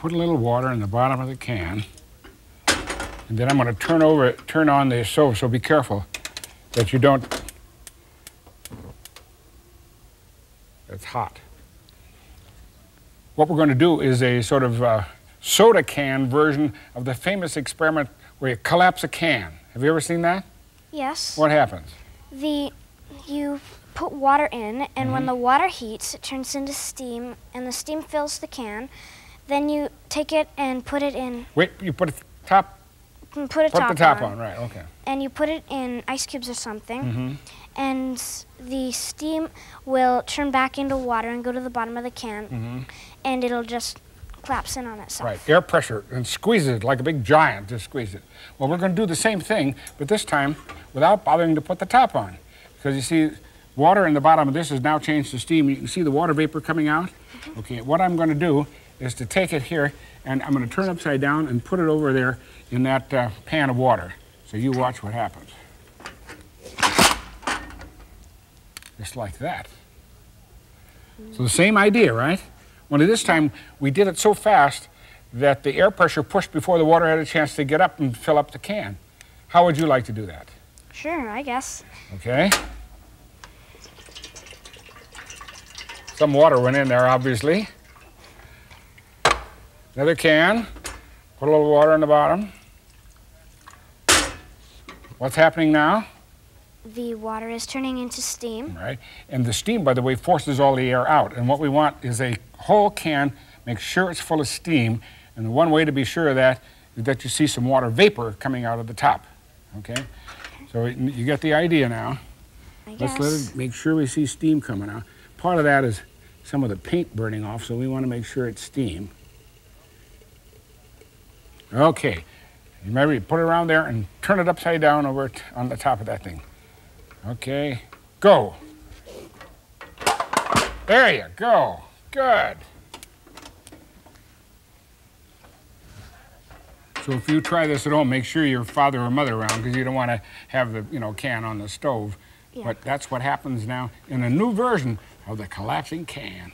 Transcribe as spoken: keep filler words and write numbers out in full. put a little water in the bottom of the can, and then I'm going to turn over, turn on the stove. So be careful that you don't. It's hot. What we're going to do is a sort of uh, soda can version of the famous experiment where you collapse a can. Have you ever seen that? Yes. What happens? The you put water in, and mm-hmm. when the water heats, it turns into steam, and the steam fills the can. Then you take it and put it in. Wait, you put a top. Put, a put top the top on. on, right? Okay. And you put it in ice cubes or something, mm-hmm. and the steam will turn back into water and go to the bottom of the can, mm-hmm. and it'll just collapse in on itself. Right, air pressure, and squeeze it like a big giant. Just squeeze it. Well, we're going to do the same thing, but this time without bothering to put the top on, because you see, water in the bottom of this has now changed to steam. You can see the water vapor coming out. Mm-hmm. Okay, what I'm going to do is to take it here, and I'm going to turn it upside down and put it over there in that uh, pan of water. So you watch what happens. Just like that. So the same idea, right? Only this time we did it so fast that the air pressure pushed before the water had a chance to get up and fill up the can. How would you like to do that? Sure, I guess. Okay. Some water went in there, obviously. Another can. Put a little water in the bottom. What's happening now? The water is turning into steam. Right. And the steam, by the way, forces all the air out. And what we want is a whole can, make sure it's full of steam. And the one way to be sure of that is that you see some water vapor coming out of the top. Okay? So it, you get the idea now. I guess. Let's let it, make sure we see steam coming out. Part of that is some of the paint burning off, so we want to make sure it's steam. Okay. You remember, you put it around there and turn it upside down over t on the top of that thing. Okay, go. There you go. Good. So if you try this at home, make sure your father or mother around, because you don't want to have the you know can on the stove. Yeah. But that's what happens now in a new version of the collapsing can.